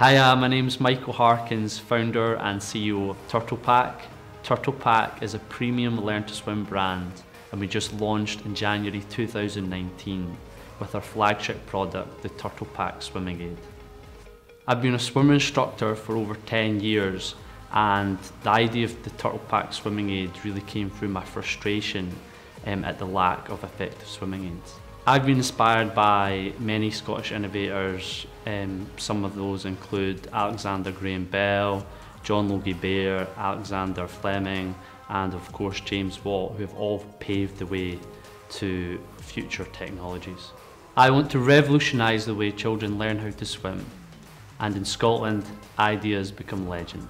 Hiya, my name's Michael Harkins, founder and CEO of Turtle Pack. Turtle Pack is a premium learn to swim brand, and we just launched in January 2019 with our flagship product, the Turtle Pack Swimming Aid. I've been a swim instructor for over 10 years, and the idea of the Turtle Pack Swimming Aid really came through my frustration at the lack of effective swimming aids. I've been inspired by many Scottish innovators. Some of those include Alexander Graham Bell, John Logie Baer, Alexander Fleming, and of course James Watt, who have all paved the way to future technologies. I want to revolutionise the way children learn how to swim, and in Scotland, ideas become legend.